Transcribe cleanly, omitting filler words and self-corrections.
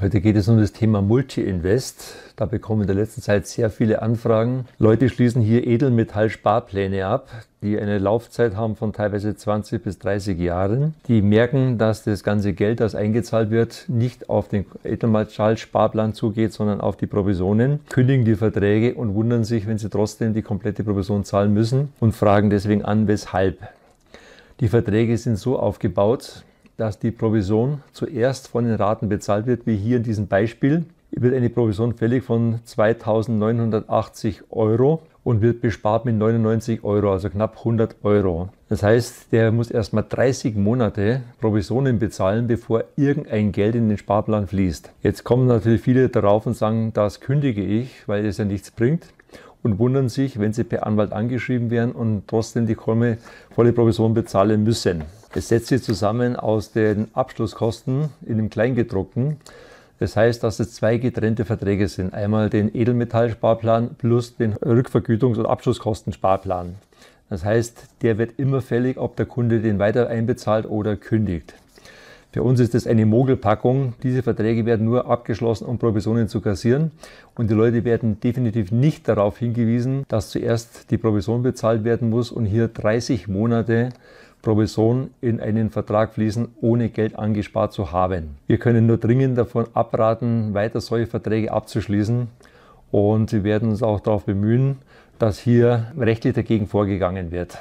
Heute geht es um das Thema Multi-Invest. Da bekommen in der letzten Zeit sehr viele Anfragen. Leute schließen hier Edelmetall-Sparpläne ab, die eine Laufzeit haben von teilweise 20 bis 30 Jahren. Die merken, dass das ganze Geld, das eingezahlt wird, nicht auf den Edelmetall-Sparplan zugeht, sondern auf die Provisionen, kündigen die Verträge und wundern sich, wenn sie trotzdem die komplette Provision zahlen müssen und fragen deswegen an, weshalb. Die Verträge sind so aufgebaut, dass die Provision zuerst von den Raten bezahlt wird, wie hier in diesem Beispiel, wird eine Provision fällig von 2.980 € und wird bespart mit 99 €, also knapp 100 €. Das heißt, der muss erstmal 30 Monate Provisionen bezahlen, bevor irgendein Geld in den Sparplan fließt. Jetzt kommen natürlich viele darauf und sagen, das kündige ich, weil es ja nichts bringt, und wundern sich, wenn sie per Anwalt angeschrieben werden und trotzdem die volle Provision bezahlen müssen. Es setzt sich zusammen aus den Abschlusskosten in dem Kleingedruckten. Das heißt, dass es zwei getrennte Verträge sind. Einmal den Edelmetall-Sparplan plus den Rückvergütungs- und Abschlusskostensparplan. Das heißt, der wird immer fällig, ob der Kunde den weiter einbezahlt oder kündigt. Für uns ist das eine Mogelpackung. Diese Verträge werden nur abgeschlossen, um Provisionen zu kassieren. Und die Leute werden definitiv nicht darauf hingewiesen, dass zuerst die Provision bezahlt werden muss und hier 30 Monate Provision in einen Vertrag fließen, ohne Geld angespart zu haben. Wir können nur dringend davon abraten, weiter solche Verträge abzuschließen. Und wir werden uns auch darauf bemühen, dass hier rechtlich dagegen vorgegangen wird.